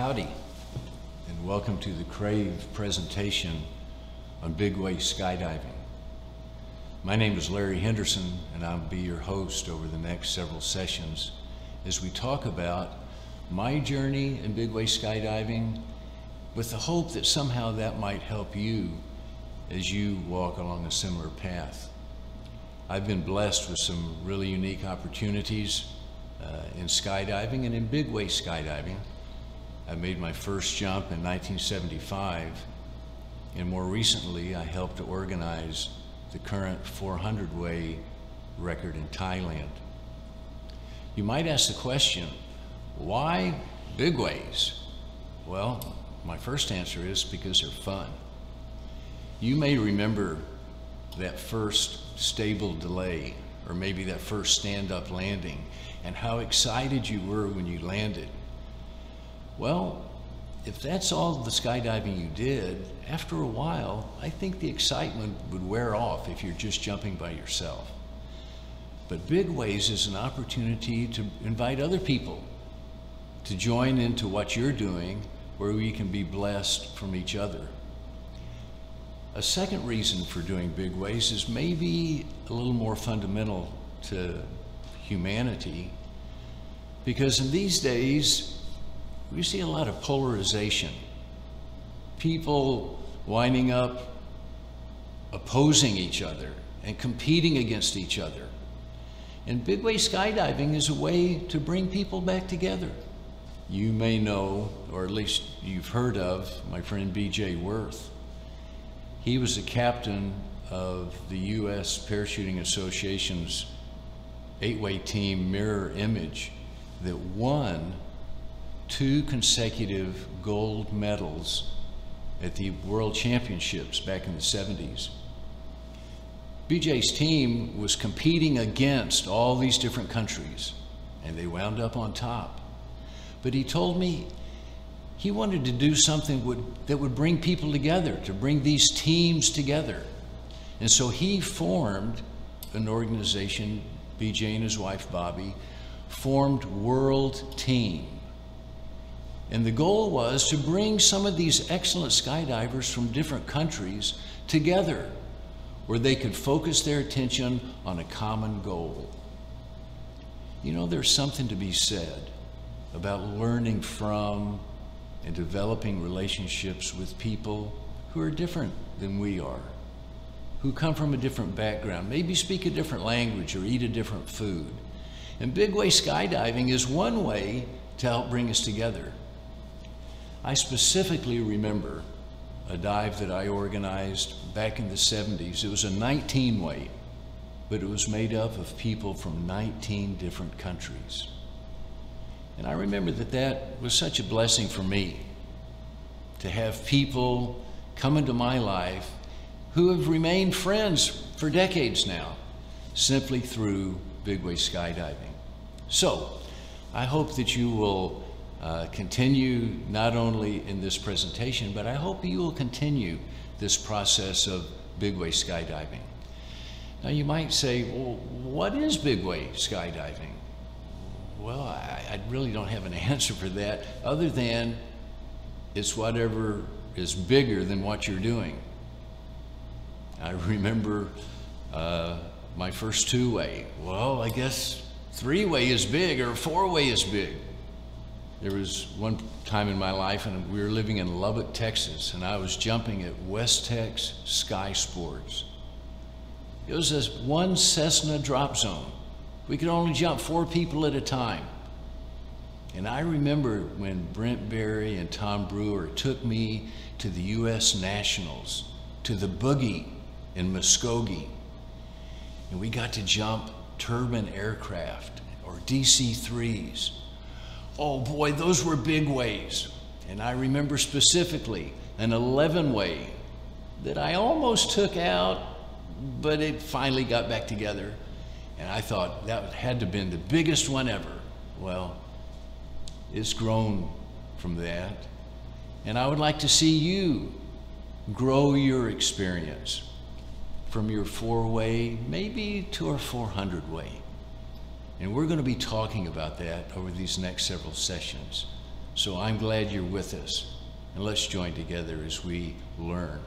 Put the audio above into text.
Howdy, and welcome to the Crave presentation on Big Way Skydiving. My name is Larry Henderson, and I'll be your host over the next several sessions as we talk about my journey in Big Way Skydiving, with the hope that somehow that might help you as you walk along a similar path. I've been blessed with some really unique opportunities in skydiving and in big way skydiving. I made my first jump in 1975, and more recently I helped to organize the current 400-way record in Thailand. You might ask the question, why big ways? Well, my first answer is because they're fun. You may remember that first stable delay, or maybe that first stand-up landing, and how excited you were when you landed. Well, if that's all the skydiving you did, after a while, I think the excitement would wear off if you're just jumping by yourself. But Big Ways is an opportunity to invite other people to join into what you're doing, where we can be blessed from each other. A second reason for doing Big Ways is maybe a little more fundamental to humanity, because in these days we see a lot of polarization. People winding up opposing each other and competing against each other. And Big Way Skydiving is a way to bring people back together. You may know, or at least you've heard of, my friend B.J. Wirth. He was the captain of the U.S. Parachuting Association's 8-way team Mirror Image that won 2 consecutive gold medals at the World Championships back in the 70s. BJ's team was competing against all these different countries, and they wound up on top. But he told me he wanted to do something that would bring people together, to bring these teams together. And so he formed an organization. BJ and his wife, Bobby, formed World Team. And the goal was to bring some of these excellent skydivers from different countries together, where they could focus their attention on a common goal. You know, there's something to be said about learning from and developing relationships with people who are different than we are, who come from a different background, maybe speak a different language or eat a different food. And Big Way Skydiving is one way to help bring us together. I specifically remember a dive that I organized back in the 70s. It was a 19-way, but it was made up of people from 19 different countries. And I remember that was such a blessing for me, to have people come into my life who have remained friends for decades now, simply through Big Way Skydiving. So I hope that you will continue not only in this presentation, but I hope you will continue this process of Big Way Skydiving. Now you might say, well, what is Big Way Skydiving? Well, I really don't have an answer for that, other than it's whatever is bigger than what you're doing. I remember my first 2-way. Well, I guess 3-way is big, or 4-way is big. There was one time in my life, and we were living in Lubbock, Texas, and I was jumping at West Tex Sky Sports. It was this one Cessna drop zone. We could only jump 4 people at a time. And I remember when Brent Berry and Tom Brewer took me to the U.S. Nationals, to the boogie in Muskogee. And we got to jump turbine aircraft, or DC-3s. Oh boy, those were big ways. And I remember specifically an 11-way that I almost took out, but it finally got back together. And I thought that had to have been the biggest one ever. Well, it's grown from that. And I would like to see you grow your experience from your 4-way, maybe to a 400-way. And we're going to be talking about that over these next several sessions. So I'm glad you're with us, and let's join together as we learn.